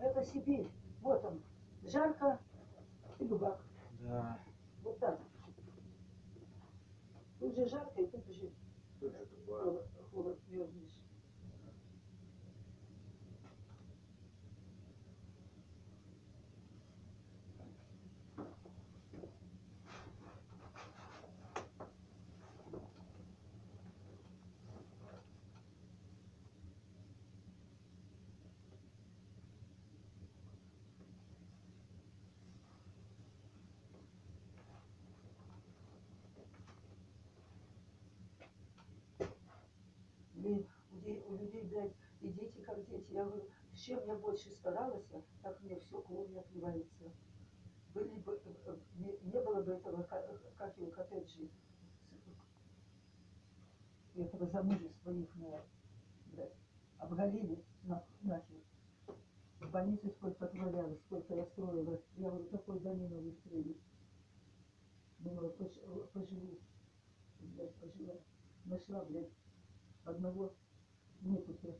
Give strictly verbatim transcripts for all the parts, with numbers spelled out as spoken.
Это Сибирь. Вот он. Жарко и дубак. Да. Вот так. Тут же жарко, и тут же тут холод, холод мерзнешь. У людей, блядь, и дети как дети. Я говорю, чем я больше старалась, так мне все кровью отливается. Были бы, не, не было бы этого, как его коттеджи, этого замужества их, блядь, обголили нахер. В больнице сколько отвалялось, сколько расстроилась. Я говорю, такой домину выстрелить. Думала, поживу, блядь, пожила. Нашла, блядь, одного некуда.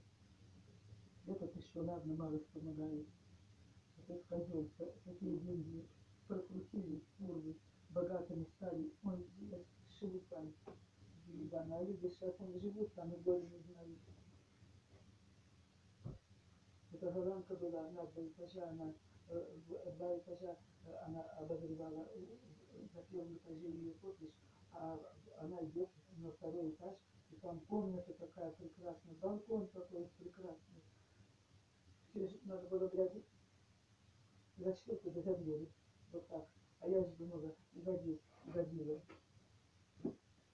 Этот еще, ладно, мало помогает. Этот козел, такие деньги прокрутили, курвы, богатыми стали. Он шел там, а люди сейчас он живут там и боли не знают. Эта голландка была, она два этажа, она два этажа, она обогревала на первом этаже ее коттедж, а она идет на второй этаж. И там комната такая прекрасная, балкон такой прекрасный. Все надо было, блядь, за что-то дозавели. Вот так. А я же думала, угодила, угодила.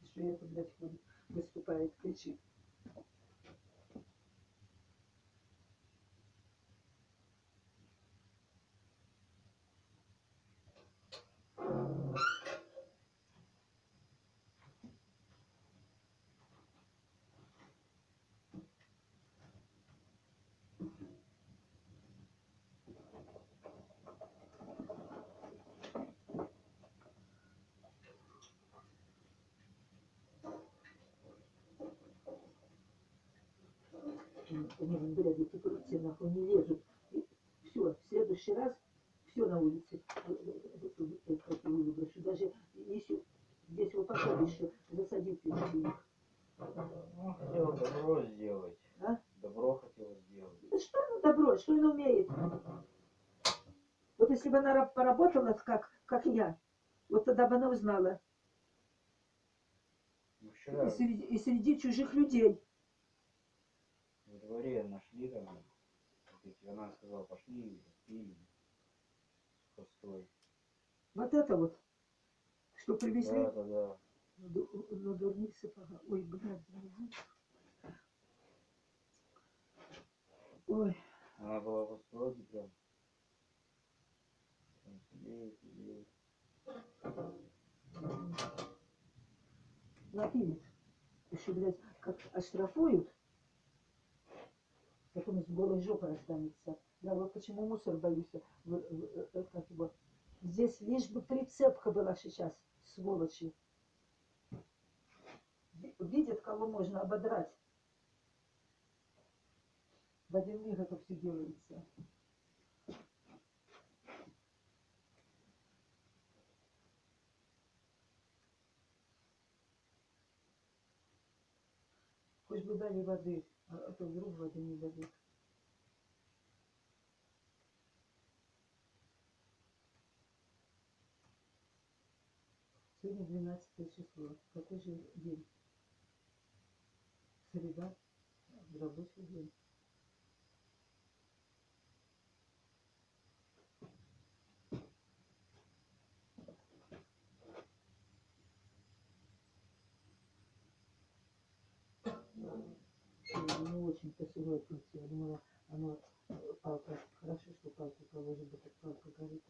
Еще это, блядь, ходит, выступает, кричит. У меня, блядь, эти крутые нахуй не лезут. Все, в следующий раз все на улице выброшу. Даже если здесь вот пока еще засадить перед. Ну, хотела добро сделать. А? Добро хотела сделать. Да что она добро, что она умеет? Вот если бы она поработала, как, как я, вот тогда бы она узнала. Вчера... И, среди, и среди чужих людей. Во дворе нашли там, она сказала, пошли, пили, пустой. Вот это вот, что привезли? Да, да, да. На дурных сапогах. Ой, блядь. Ой. Она была пустой, прям. Там сидеет, сидеет. Напилит. Еще, блядь, как оштрафуют. Потом из голой жопы останется. Я вот почему мусор боюсь. Здесь лишь бы прицепка была сейчас, сволочи. Видят, кого можно ободрать. В один миг это все делается. Хоть бы дали воды. А то вдруг воды не дадут. Сегодня двенадцатое число. Какой же день? Среда. Рабочий день. Не очень-то сырое пульте. Я думала, оно палка. Хорошо, что палку положим, потому что палка горит.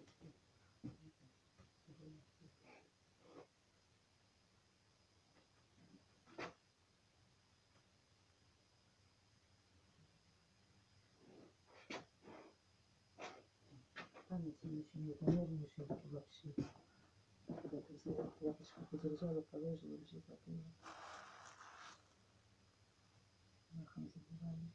Памяти ничего нет, наверное, ничего вообще. Когда-то взяла, лапочку подержала, положила, уже потом. Забирали.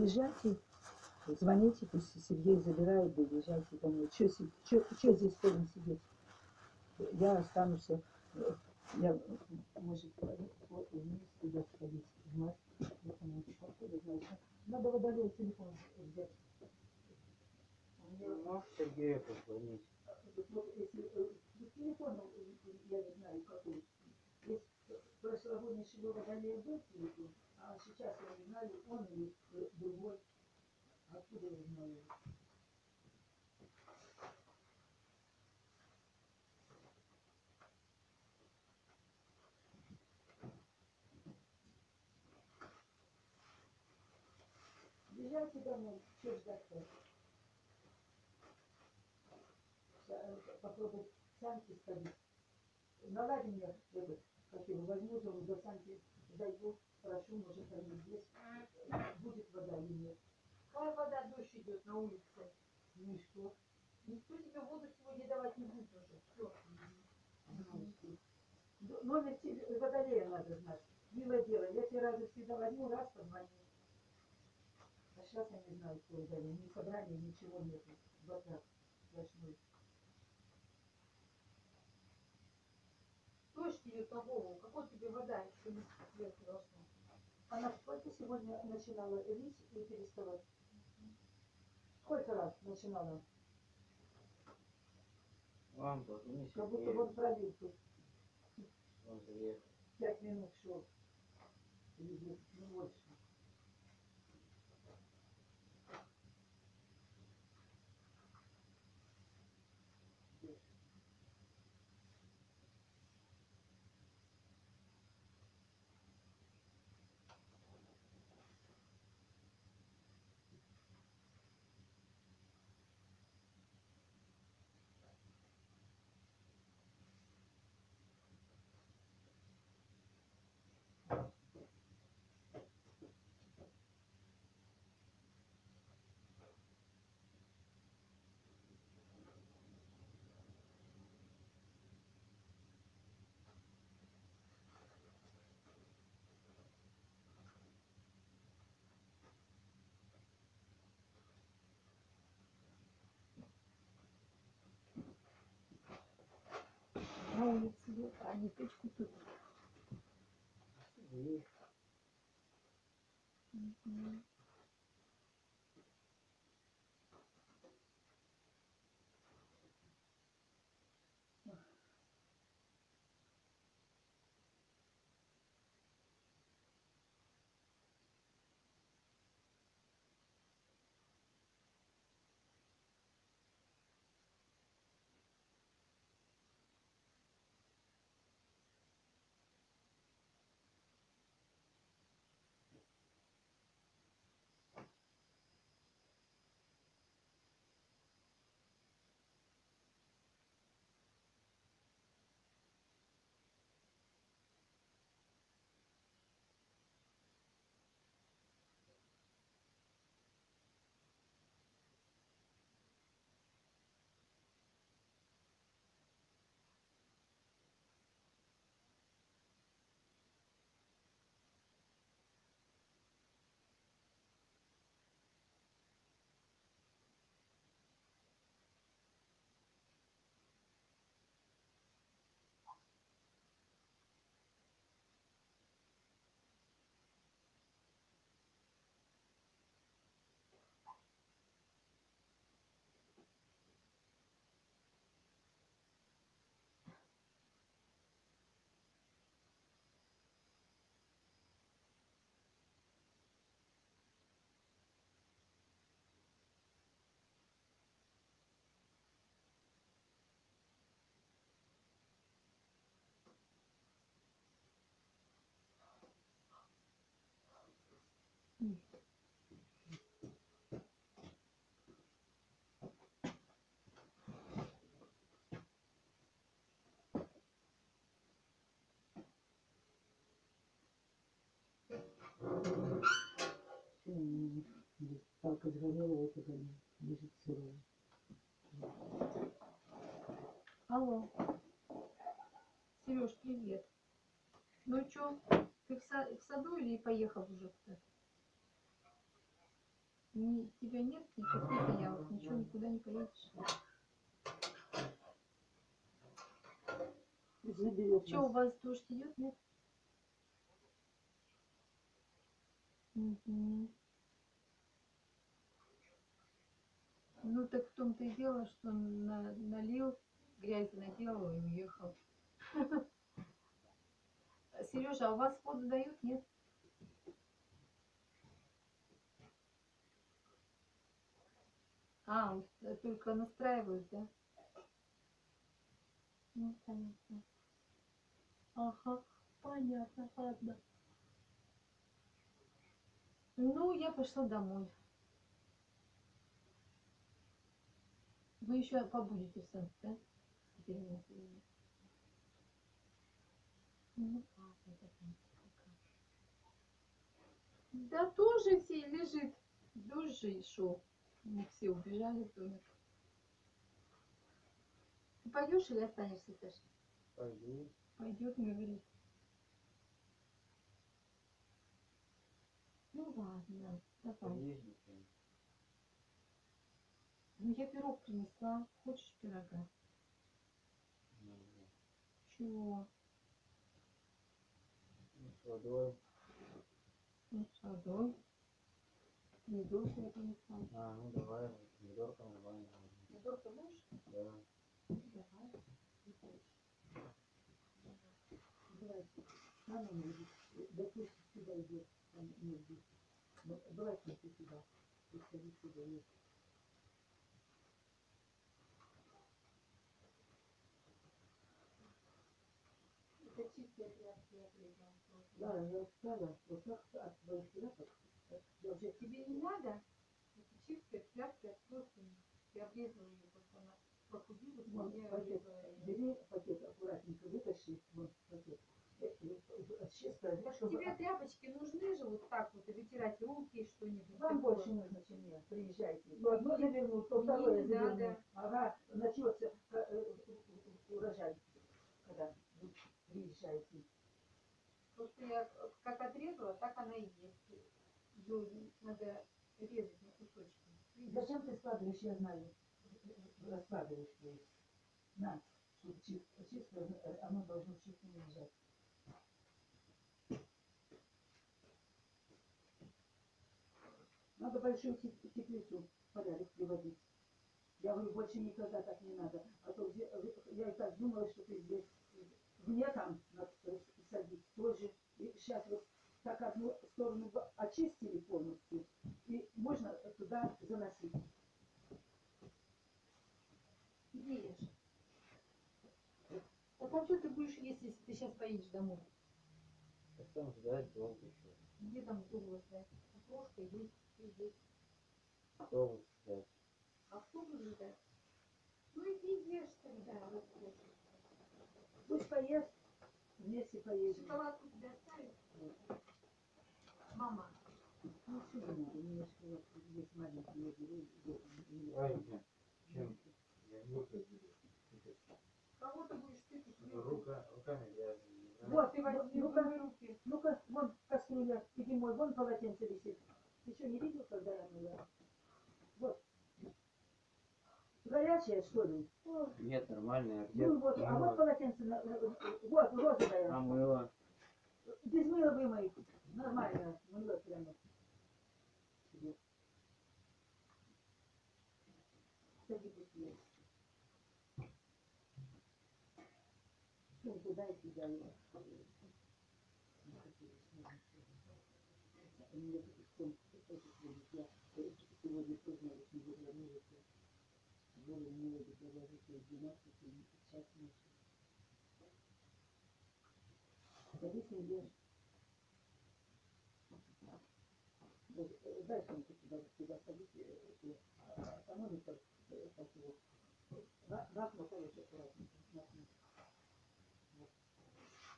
Езжайте, звоните, пусть Сергей забирает, да езжайте домой. Че, че, че здесь будем сидеть? Я останусь, я, может, вот и вниз туда сходить. Надо водолет телефон взять. Может, Сергею позвонить. Телефон, я не знаю, какой. Если прошлогодний шибор водолет был телефон, а сейчас я не знаю, он или другой. Откуда я знаю? Бежайте домой, что ждать-то? Попробовать санки ставить. Наладь меня, как его возьму, зовут до санки, зайду, прошу, может, там здесь будет вода или нет. Какая вода, дождь идет на улице? Ну и что? Никто тебе воду сегодня давать не будет уже. Все. Mm-hmm. Номер тебе, водолея надо знать. Милое дело, я тебе разве всегда возьму, раз позвоню. А сейчас я не знаю, что удалил. Ни собрания, ничего нет. Вода сплошной. Дождь идет на голову. Какой тебе вода еще не сверху должна? Она сколько сегодня начинала лить и переставать? Сколько раз начинала? Вам тоже не сидеть. Как будто он провел тут. Он заехал. Пять минут шел. Или не больше. А не тычку тут. Угу. Так отгорело, вот это лежит сырое. Алло. Сереж, привет. Ну чё, ты в саду или поехал уже? Не, тебя нет никаких явок, ничего никуда не поедешь. Что, у вас дождь идет, нет? Угу. Ну так в том-то и дело, что на, налил, грязь наделал и уехал. Сережа, а у вас воду дают, нет? А, только настраивают, да? Ну, понятно. Ага, понятно, ладно. Ну, я пошла домой. Вы еще побудете в Санкт, да? Да тоже все лежит. Дождь же шел. Мы все убежали в домик. Ты пойдешь или останешься, Саша? Пойду. Пойдет, мне говорит. Ну ладно, давай. Поеду. Ну я пирог принесла. Хочешь пирога? Нет. Чего? С водой. Ну, с водой. Помидорку я принесла. А, ну давай, помидорка нормально. Помидорка будешь? Да. Давай. Давай. Мама не видит. Допустим, сюда идет. Давай, смотри сюда. Приходи сюда, нет. Это чистая пляшка. Да, я сказала, вот так от твоих пляшек. Уже тебе не надо. Это чистая пляшка от плотины. Я обрезала ее, просто она похудила. Бери пакет аккуратненько, вытащи вот пакет. Тебе тряпочки нужны же вот так вот, вытирать руки, что-нибудь. Вам больше нужно, чем я. Приезжайте. Ну, одно завернул, то второе завернул. Ага, начнется урожай, когда вы приезжаете. Просто я как отрезала, так она и есть. Надо резать на кусочки. Зачем ты складываешь, я знаю. Раскладываешь. На, чтобы чисто, оно должно чисто лежать. Надо большую теплицу в порядок приводить. Я говорю, больше никогда так не надо. А то где, я и так думала, что ты здесь. Мне там надо садить тоже. И сейчас вот так одну сторону очистили полностью. И можно туда заносить. Где ешь? А там что ты будешь есть, если ты сейчас поедешь домой? Так там ждать долго еще. Где там долго ждать? Кошка есть. Иди. Автобус ждать. Автобус ждать? Ну иди ешь тогда. Пусть поест, вместе поедем. Шоколадку тебе оставить? Мама. Ну все, у меня шоколадку есть маленькие. Ай, чем? Я не буду. Кого ты будешь тыкать? Руками я. Вот, ты возьми руки. Ну-ка, вон кастрюля, иди мой, вон полотенце висит. Ты что, не видел, когда я мыла? Вот. Горячая, что ли? Нет, нормальная. Ну, вот, а вот полотенце. Вот, розовое. А мыло? Без мыла вымой. Нормально. Мыло прямо. Ну, туда и туда.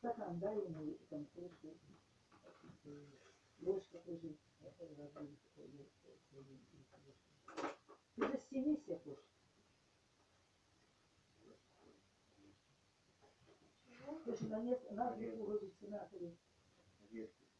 Стакан дай ему, там кружку, ложка тоже. Ты застени себя, кошка. Слушай, на нет, на нет, уродить сенаторы. Редкость.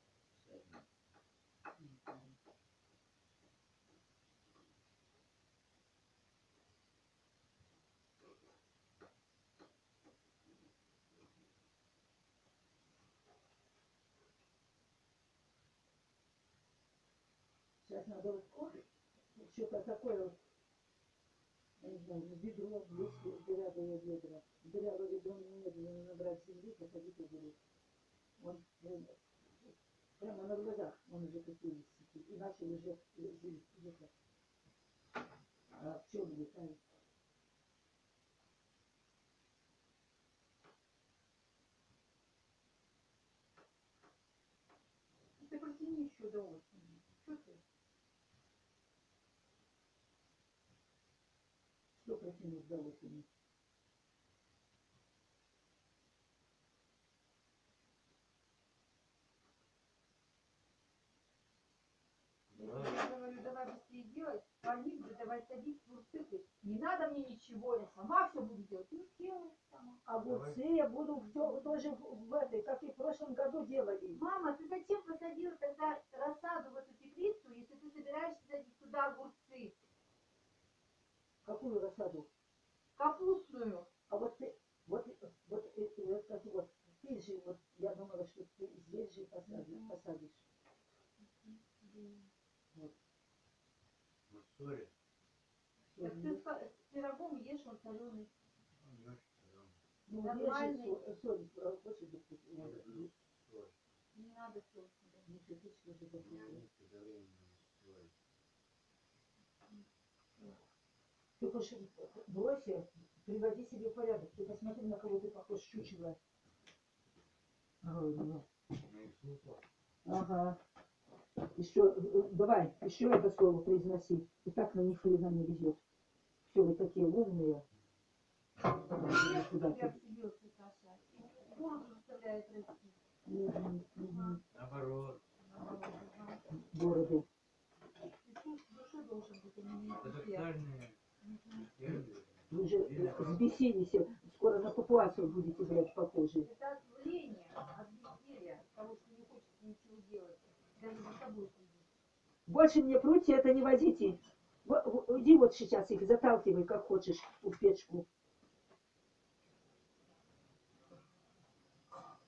так надо вот кушать. Что-то такое вот, не знаю, бедро, если дырявое бедро. Дырявое бедро немедленно набрать земли, походить и делить. Он прямо на глазах он уже купился. И начали уже где-то а, пчелы летают. Ты протяни еще до осени. Что ты? Что протянуть до осени? Они бы давай садить огурцы. Не надо мне ничего, я сама все буду делать. Ну, делай сама. Огурцы давай. Я буду все, тоже в, в этой, как и в прошлом году делали. Мама, ты зачем посадила тогда рассаду в эту теплицу, если ты собираешься садить туда огурцы? Какую рассаду? Капустную. А вот ты, вот, вот, вот, вот, вот, ты же, вот, я думала, что ты здесь же посадишь. Mm-hmm. посадишь. Mm-hmm. Вот. Сори. Так ты с пирогом ешь он соленый. Ну, нормальный. Соль, хочешь быть? Не надо соль. Не критично же попробуй. Ты хочешь брось, приводи себе в порядок. Ты посмотри, на кого ты похож, чучело. Ага. Еще, давай, еще это слово произноси. И так на них хрена не везет. Все, вы такие умные. Наоборот. Бороды. Вы же взбесились. Скоро на папуасов будете брать похожие. Это от влияния, от бессилия, того, что не хочется ничего делать. Больше мне прутья это не возите. Иди вот сейчас их заталкивай, как хочешь, в печку.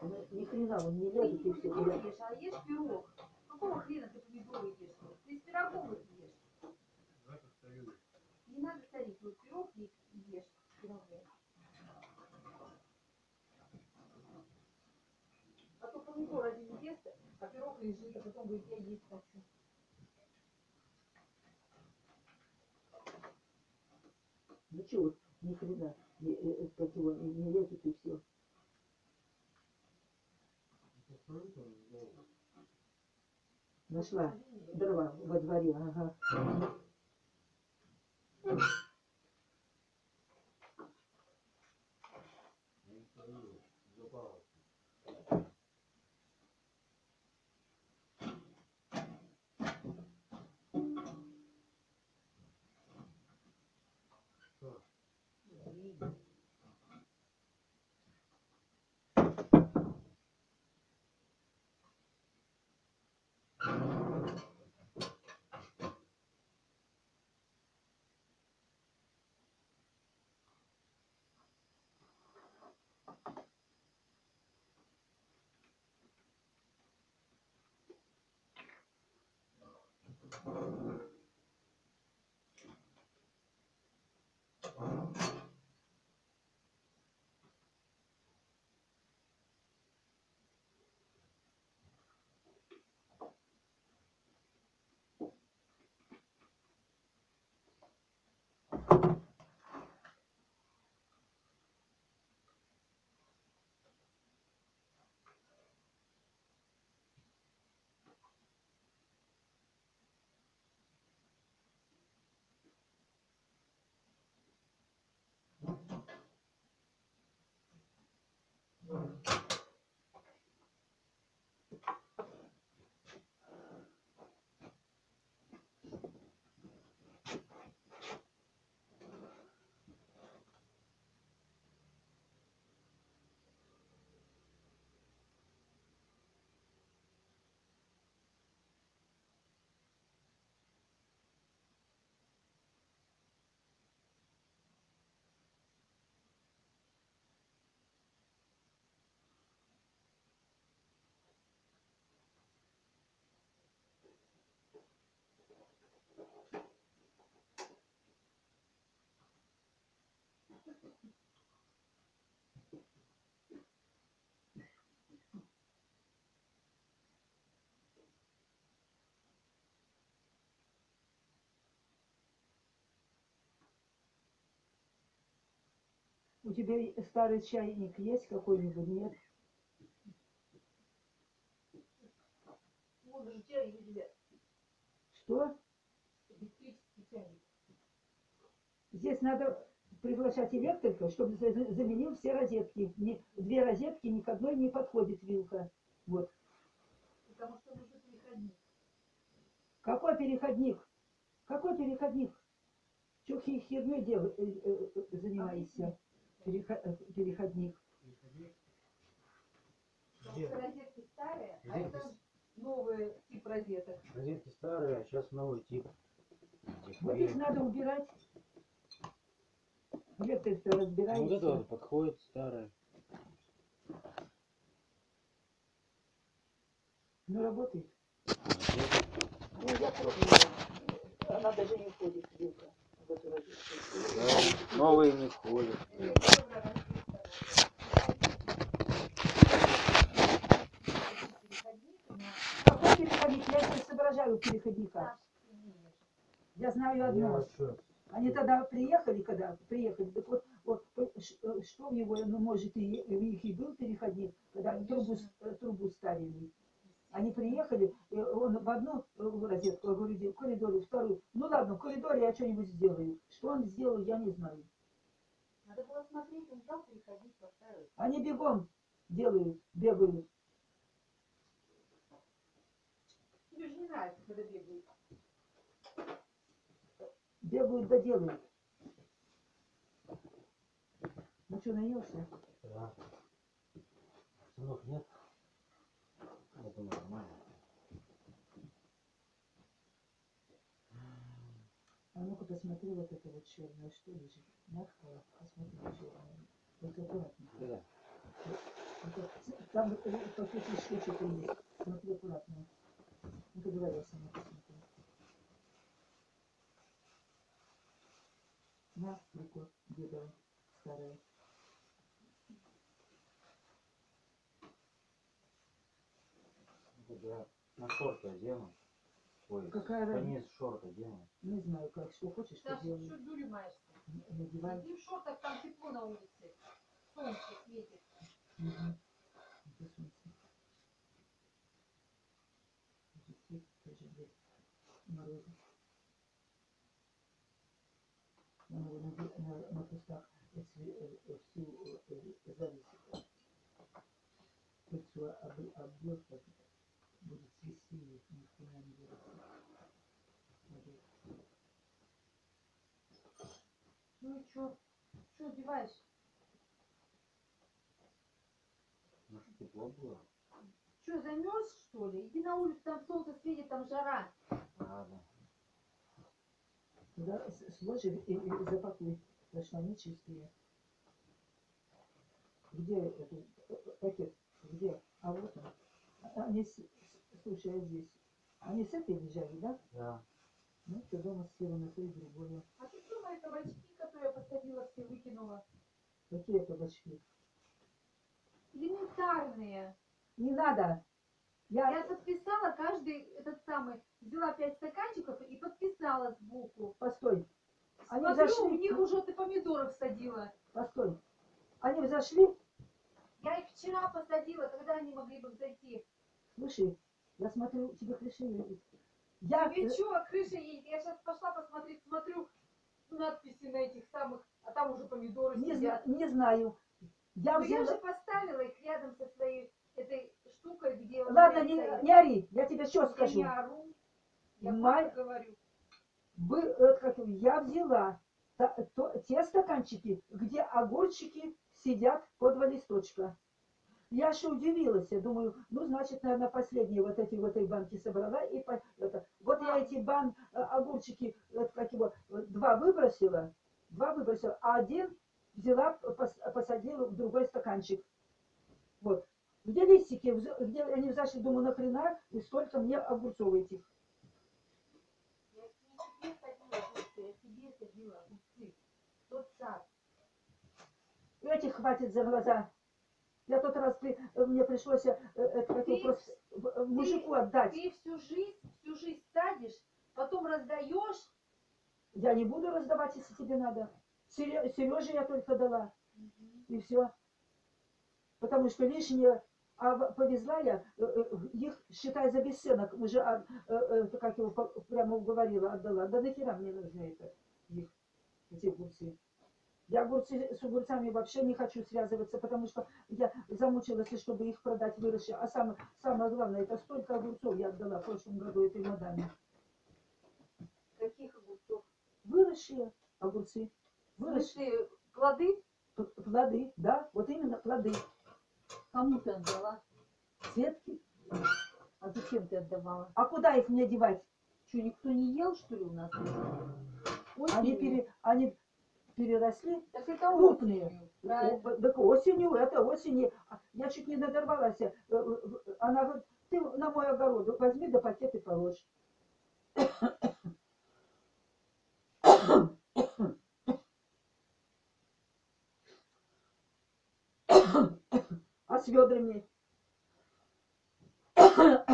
Ну, ни хрена, он не лезет и все. Ты ешь, а ешь пирог. Какого хрена ты помидоры ешь? Ты с пирогом их ешь. Не надо старить, вот пирог и ешь с пирогом. А то помидор один ест. А пирог лежит, а потом говорит, я есть хочу. Ну чего, ни хрена, такого не лезет и все. Нашла дрова во дворе, ага. У тебя старый чайник есть какой-нибудь, нет? Вот же чайник, ребят. Что? Электрический чайник. Здесь надо приглашать электрика, чтобы заменил все розетки. Ни, две розетки, ни к одной не подходит вилка. Вот. Потому что нужен переходник. Какой переходник? Какой переходник? Чего херней дел, э, э, э, занимаешься? Переходник. Переходник. Где? Розетки старые, а это новый тип розеток. Розетки старые, а сейчас новый тип. Вот их надо убирать. Где ты это разбираешься? Вот это подходит старое. Ну работает. Ну я пробую. Она даже не входит в вилку. Да, новые не ходят. Какой переходник? Я не соображаю переходника. Я знаю одно. Они тогда приехали, когда приехали, так вот, вот что в него, ну может и у них и был переходник, когда трубу, трубу ставили. Они приехали, он в одну розетку, в коридоре, вторую. Ну ладно, в коридоре я что-нибудь сделаю. Что он сделал, я не знаю. Надо было смотреть, он взял переходник, поставил. Они бегом делают, бегают. Тебе же не нравится, когда бегают. Бегают да делают. Ну что, наелся? Да. Сынов нет? Это нормально. А ну-ка посмотри вот это вот черное, что лежит. Мягкое, посмотри черное. Вот аккуратно. Да. Там по пути еще что-то есть. Смотри аккуратно. Ну ты говори, я сама посмотри. На руку деда старая. Я на шорты одену. Ой, какая конец разница? Шорта одену. Не знаю, как, что хочешь, что делаешь. Что дурмаешься? Надевай. И в шортах там тепло на улице. Солнце светит. Угу. Это солнце. Это светит, даже здесь морозы. На, на, на кустах всю зависит. Пыльцу обвел, так будет свести, если ни хрена не делать. Ну и чё? Чё одеваешь? Может, тепло было? Чё, замерз, что ли? Иди на улицу, там солнце светит, там жара. Ладно. Туда сложи и, и запакуй, потому что они чистые. Где этот пакет? Где? А вот он. Они, слушай, здесь. Они с этой лежали, да? Да. Ну, ты дома съела на то и другое. А ты что, мои кабачки, которые я посадила, все выкинула? Какие кабачки? Элементарные. Не надо. Я... я подписала каждый этот самый. Взяла пять стаканчиков и подписала сбоку. Постой. Они смотрю, зашли... у них уже ты помидоров садила. Постой. Они взошли? Я их вчера посадила, когда они могли бы зайти. Слушай, я смотрю, у тебя крыша едет. Я... Тебе чё, крыша едет? Я сейчас пошла посмотреть, смотрю надписи на этих самых, а там уже помидоры не сидят. Не знаю. Я, взяла... я же поставила их рядом со своей этой штукой, где... Ладно, не, не ори, я тебе что скажу. Я не ору, я Май... говорю. Вы, как, я взяла та, то, те стаканчики, где огурчики сидят по два листочка. Я же удивилась, я думаю, ну, значит, наверное, последние вот эти вот этой банки собрала. И по... это. Вот я эти бан, огурчики, вот, как его, два выбросила, два выбросила, а один взяла, посадила в другой стаканчик. Вот. Где листики, где они взошли, думаю, нахрена, и столько мне огурцов этих. Я тебе садила огурцы, я тебе садила огурцы. Тот сад. Эти хватит за глаза. Я тот раз, при, мне пришлось э, этот вопрос мужику ты, отдать. Ты всю жизнь, всю жизнь садишь, потом раздаешь. Я не буду раздавать, если тебе надо. Сереже я только дала. Угу. И все. Потому что лишнее, а повезла я, их, считай, за бесценок, уже, как его прямо уговорила, отдала. Да нахера мне нужны это, их, эти огурцы. Я огурцы, с огурцами вообще не хочу связываться, потому что я замучилась, чтобы их продать, выращи. А самое, самое главное, это столько огурцов я отдала в прошлом году этой мадаме. Каких огурцов? Выращи огурцы. Выращи плоды? Плоды, да, вот именно плоды. Кому ты отдала? Светке. А зачем ты отдавала? А куда их мне девать? Что, никто не ел, что ли, у нас? Они, пере, они переросли. Так это крупные. Осенью, так осенью, это осенью. Я чуть не надорвалась. Она говорит, ты на мой огород возьми, да пакет и положь. А с ведрами. Я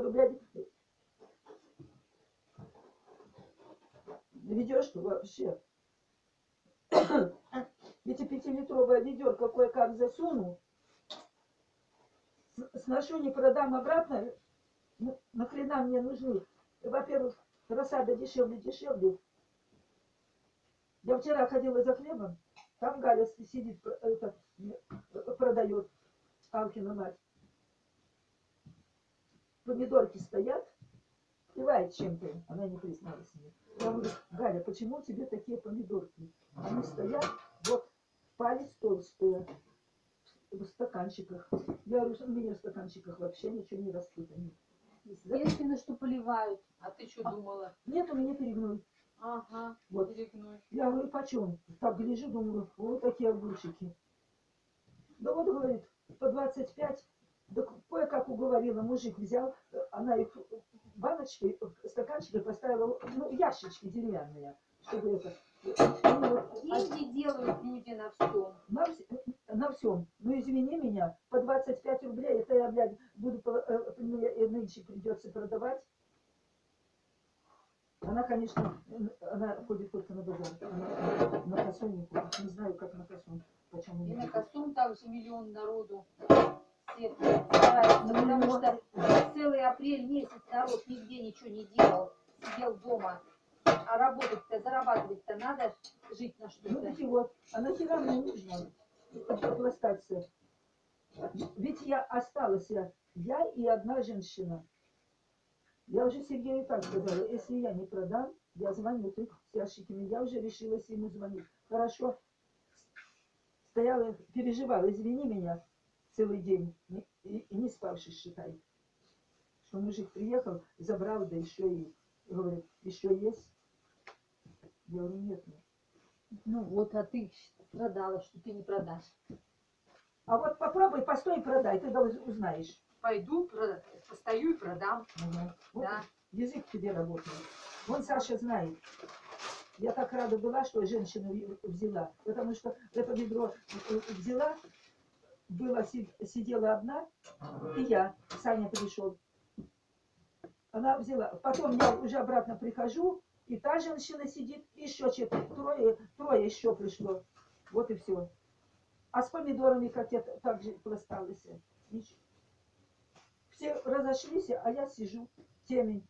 говорю, блядь, ведешь-то вообще. Эти пятилитровое ведерко кое-как засуну, сношу, не продам обратно. Нахрена мне нужны? Во-первых, рассада дешевле, дешевле. Я вчера ходила за хлебом. Там Галя сидит, это, продает, Алкина мать. Помидорки стоят, пивает чем-то. Она не призналась мне. Я говорю, Галя, почему тебе такие помидорки? Они стоят, вот, палец толстые, в стаканчиках. Я говорю, у меня в стаканчиках вообще ничего не растут. Естественно, что поливают. А ты что а, думала? Нет, у меня перегной. Ага, вот. Я говорю, почем? Так гляжу, думаю, вот такие огурчики. Да вот, говорит, по двадцать пять. Да кое-как уговорила, мужик взял, она их баночки, стаканчики поставила, ну, ящички деревянные, чтобы это... Деньги а... делают люди на всем. На, на всем. Ну, извини меня, по двадцать пять рублей, это я, блядь, буду, мне нынче придется продавать. Она, конечно, она ходит только на базар. Она на косом не ходит. Не знаю, как на косом. Почему и на косом также миллион народу. Все стараются, потому что целый апрель месяц народ нигде ничего не делал. Сидел дома. А работать-то, зарабатывать-то надо, жить на что-то. Ну, и вот. А нахера мне нужно областаться? Ведь я осталась, я, я и одна женщина. Я уже Сергею так сказала, если я не продам, я звоню, ты с ящиками. Я уже решилась ему звонить. Хорошо. Стояла, переживала, извини меня целый день. И, и не спавшись, считай. Что мужик приехал, забрал, да еще и говорит, еще есть? Я говорю, нет, нет. Ну вот, а ты продала, что ты не продашь. А вот попробуй, постой и продай, ты узнаешь. Пойду, постою и продам. Ага. Вот да. Язык тебе работает. Вон Саша знает. Я так рада была, что женщину взяла. Потому что это ведро взяла, была, сидела одна, и я. Саня пришел. Она взяла. Потом я уже обратно прихожу, и та женщина сидит, еще четыре, трое, трое еще пришло. Вот и все. А с помидорами как я так же пласталась. Ничего. Все разошлись, а я сижу темень.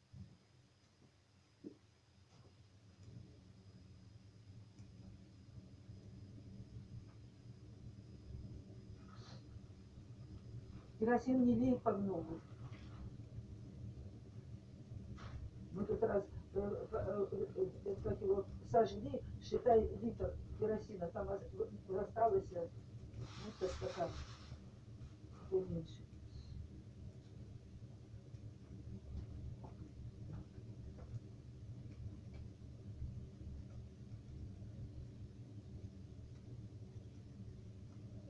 Керосин не лей под ногу. Мы тут раз э, э, э, э, как его сожгли, считай литр керосина, там осталось ну, стакан, меньше.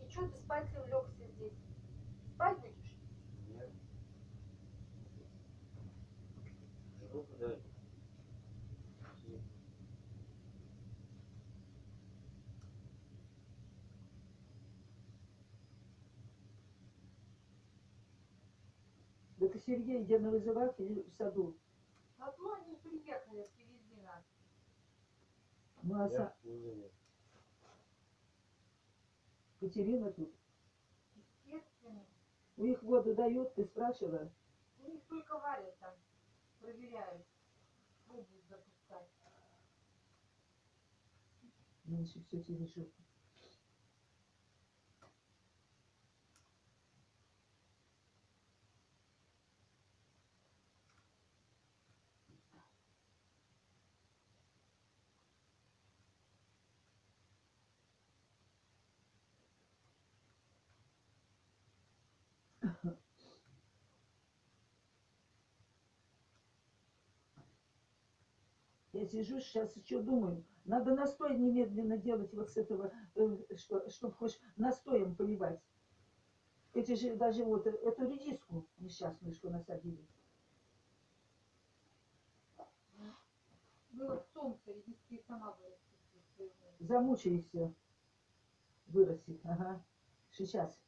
Что ты спать легся здесь? Спать будешь? Нет. Жду куда? это Сергей, где на вызывалке в саду. Одно они приехали, привезли нас. Ну, а са... Катерина тут. Естественно. У них воду дают, ты спрашивала? У них только варят там, проверяют. Будут запускать. Меньше все тележит. Я сижу сейчас еще думаю, надо настой немедленно делать вот с этого, что, чтобы хоть настоем поливать. Эти же даже вот эту редиску несчастную, что насадили. Было в солнце, редиски сама вырастет. Замучились все. Вырастет, ага. Сейчас.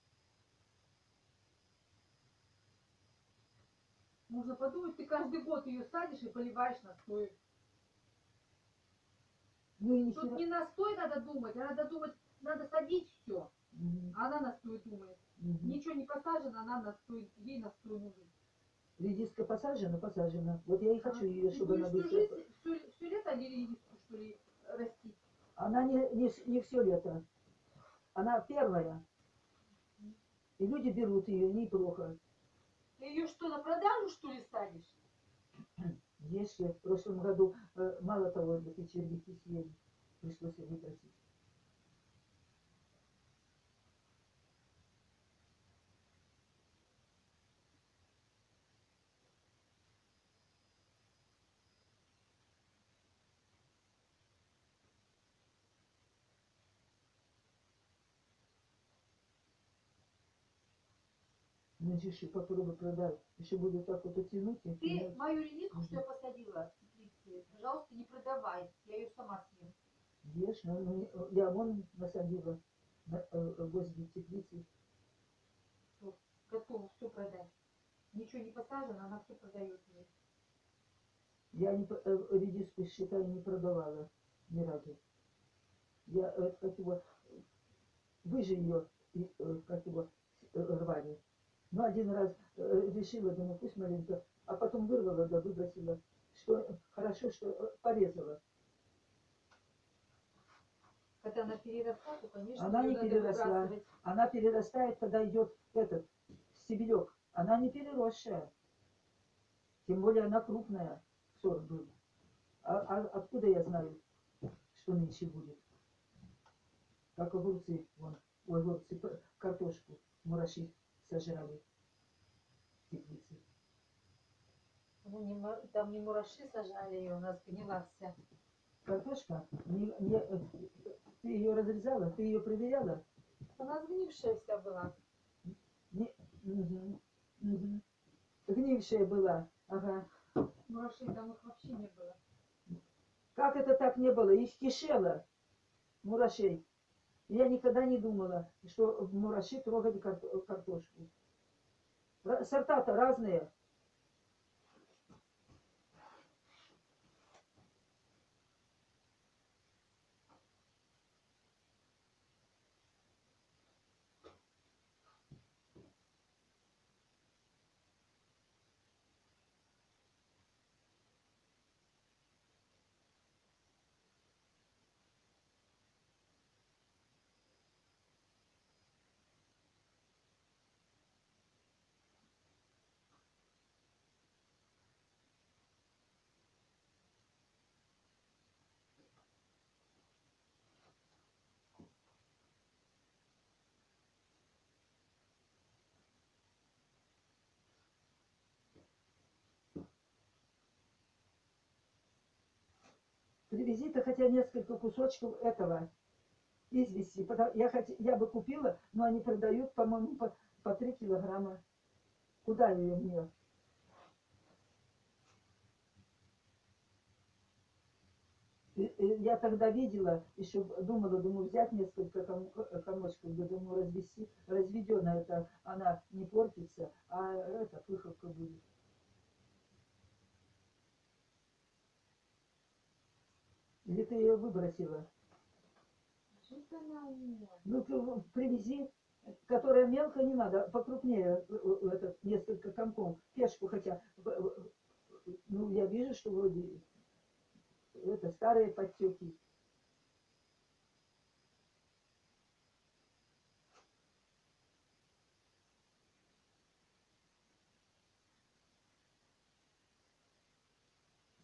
Можно подумать, ты каждый год ее садишь и поливаешь настоем. Ну, тут не настой надо думать, а надо думать, надо садить все. Угу. Она настой думает. Угу. Ничего не посажено, она настой, ей настой нужен. Редиска посажена, посажена. Вот я и хочу а, ее, чтобы она быстро... Всю, всю, всю лето не редиску, что ли, растить? Она не, не, не все лето. Она первая. И люди берут ее, неплохо. Ты ее что, на продажу, что ли, садишь? Есть, я в прошлом году э, мало того, для червяки съели, пришлось их выбросить. Значит, еще попробуй продать. Еще буду так вот оттянуть. Ты понимаешь? Мою редиску, что я посадила, пожалуйста, не продавай. Я ее сама съем. Ешь, ну, я вон насадила возле теплицы. Готова все продать. Ничего не посажено, она все продает мне. Я не, редиску, считаю, не продавала ни разу. Я, как его, вы же ее, как его, рвали. Но один раз решила, думаю, пусть маленько, а потом вырвала, да выбросила. Что хорошо, что порезала. Когда она переросла, то, конечно, она не переросла. Она перерастает, когда идет этот стебелек. Она не переросшая. Тем более она крупная, сорт был. А, а откуда я знаю, что нынче будет? Как огурцы, вон, ой, огурцы, картошку, мураши. Сожрали теплицы. Ну, не, там не мураши сажали ее, у нас гнила вся. Картошка? Не, не, ты ее разрезала? Ты ее проверяла? Она сгнившая вся была. Не, угу, угу. Гнившая была, ага. Мурашей там их вообще не было. Как это так не было? Их кишело мурашей. Я никогда не думала, что мураши трогали картошку. Сорта-то разные. Привези-то хотя несколько кусочков этого извести. Я, хотя, я бы купила, но они продают, по-моему, по, по три килограмма. Куда ее мне? Я тогда видела, еще думала, думаю, взять несколько ком, комочков, думаю, развести, разведена это, она не портится, а эта пыховка будет. Или ты ее выбросила? Что-то она у меня. Ну, ты привези, которая мелко не надо, покрупнее, это, несколько комков, пешку, хотя, ну, я вижу, что вроде... Это старые подтеки.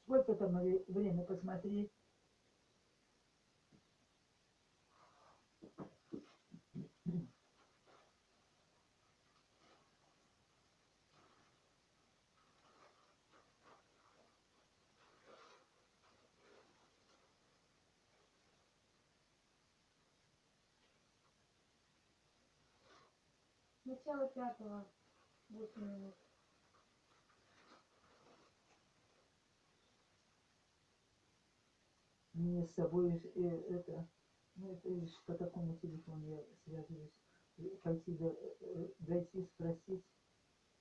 Сколько там время, посмотри. Начало пятого, восемь минут. Мне с собой это, ну это по такому телефону я связываюсь, пойти до, дойти, спросить,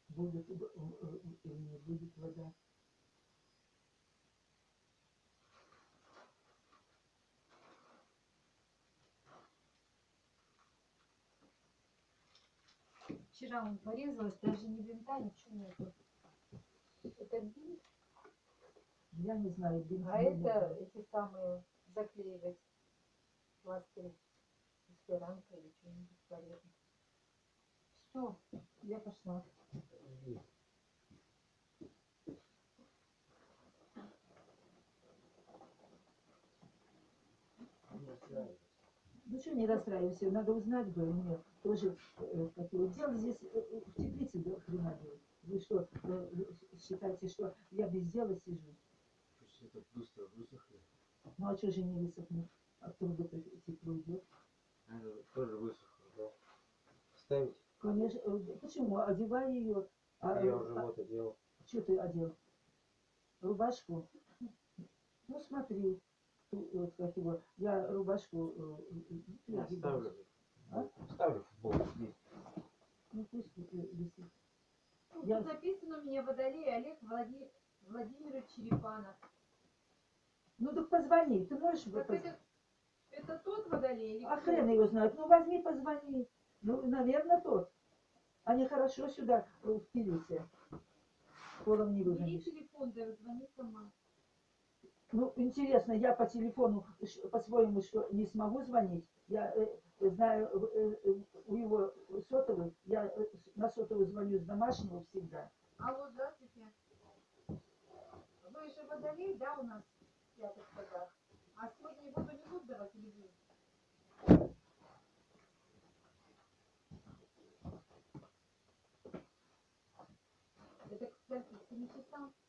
будет или не будет вода. Вчера он порезалась, даже не бинта, ничего нету. Это бинт? Я не знаю, бинт. А бинт, это бинт. Эти самые заклеивать пластырь, эсперанка или что-нибудь полезное. Все, я пошла. Ну что, не расстраивайся, надо узнать бы у меня. Тоже э, такое дело здесь э, в теплице до хрена делать. Вы что, э, считаете, что я без дела сижу? Почти так быстро высохли. Ну а что же не высохнет? От труда тепло идет. Она тоже высохла, да? Ставить? Конечно. Почему? Одевай ее. А, я уже а, вот одел. Что ты одел? Рубашку? Ну смотри. Вот как его. Я рубашку... Э, я ставлю. А? Ставлю футболку здесь. Ну пусть висит. Тут я... записан у меня Водолей Олег Влади... Владимирович Черепанов. Ну так позвони, ты можешь... Так поз... это... это тот Водолей? А хрен его знает. Ну возьми, позвони. Ну, наверное, тот. Они хорошо сюда впились. Полом не выгонишь. Бери телефон, да, звони сама. Ну, интересно, я по телефону по-своему что не смогу звонить. Я... Знаю, у его сотовый, я на сотовый звоню с домашнего всегда. Алло, здравствуйте. Вы же Водолей, да, у нас в пятых годах? А сегодня воду не будут давать или нет? Это, кстати, к семи часам.